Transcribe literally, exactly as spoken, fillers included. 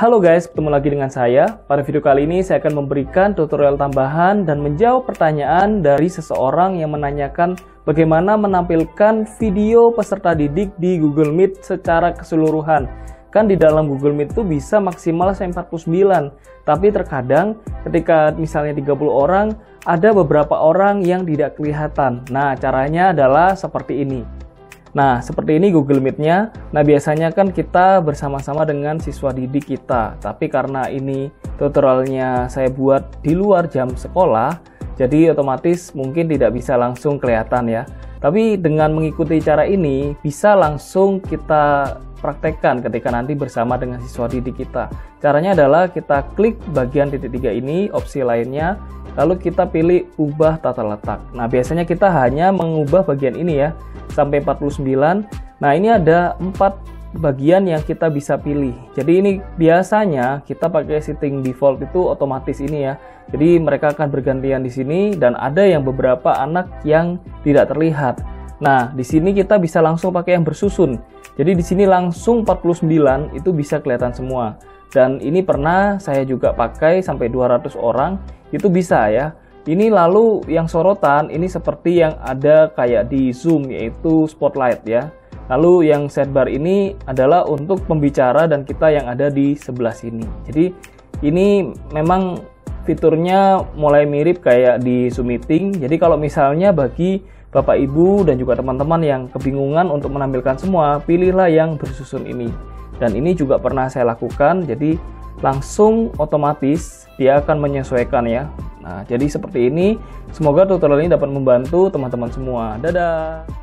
Halo guys, ketemu lagi dengan saya. Pada video kali ini saya akan memberikan tutorial tambahan dan menjawab pertanyaan dari seseorang yang menanyakan bagaimana menampilkan video peserta didik di Google Meet secara keseluruhan. Kan di dalam Google Meet itu bisa maksimal sampai empat puluh sembilan, tapi terkadang ketika misalnya tiga puluh orang, ada beberapa orang yang tidak kelihatan. Nah, caranya adalah seperti ini. Nah, seperti ini Google Meet-nya. Nah, biasanya kan kita bersama-sama dengan siswa didik kita. Tapi karena ini tutorialnya saya buat di luar jam sekolah, jadi otomatis mungkin tidak bisa langsung kelihatan ya. Tapi dengan mengikuti cara ini, bisa langsung kita praktekkan ketika nanti bersama dengan siswa didik kita. Caranya adalah kita klik bagian titik tiga ini, opsi lainnya, lalu kita pilih ubah tata letak. Nah, biasanya kita hanya mengubah bagian ini ya, sampai empat puluh sembilan. Nah, ini ada empat bagian yang kita bisa pilih. Jadi ini biasanya kita pakai setting default itu otomatis ini ya. Jadi mereka akan bergantian di sini dan ada yang beberapa anak yang tidak terlihat. Nah, di sini kita bisa langsung pakai yang bersusun. Jadi di sini langsung empat puluh sembilan itu bisa kelihatan semua. Dan ini pernah saya juga pakai sampai dua ratus orang itu bisa ya. Ini lalu yang sorotan ini seperti yang ada kayak di Zoom yaitu spotlight ya. Lalu yang sidebar ini adalah untuk pembicara dan kita yang ada di sebelah sini. Jadi ini memang fiturnya mulai mirip kayak di Zoom meeting. Jadi kalau misalnya bagi Bapak Ibu dan juga teman-teman yang kebingungan untuk menampilkan semua, pilihlah yang bersusun ini. Dan ini juga pernah saya lakukan. Jadi langsung otomatis dia akan menyesuaikan ya. Nah, jadi seperti ini. Semoga tutorial ini dapat membantu teman-teman semua. Dadah!